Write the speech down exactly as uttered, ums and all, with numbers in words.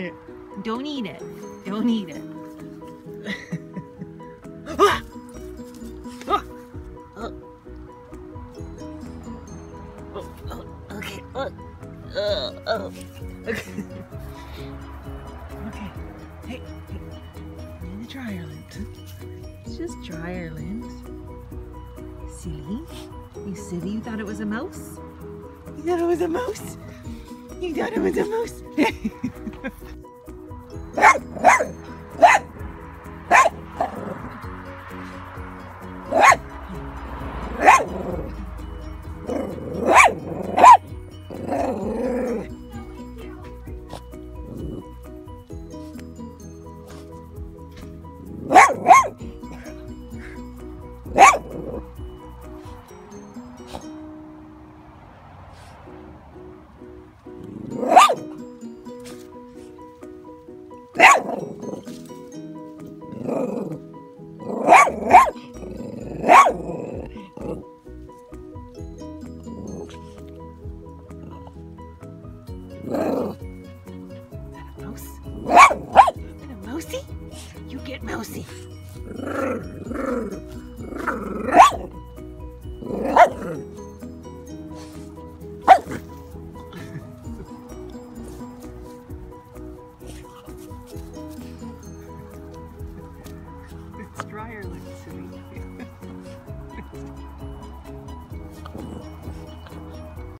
it. Don't eat it. Don't eat it. Ah! Ah! Oh. Oh, oh, okay. Oh, oh, oh. Okay. Okay. Hey, hey. Need to dry your limbs. It's just dry your limbs. Silly. You silly. You thought it was a mouse? You thought it was a mouse? You thought it was a mouse? Mousy.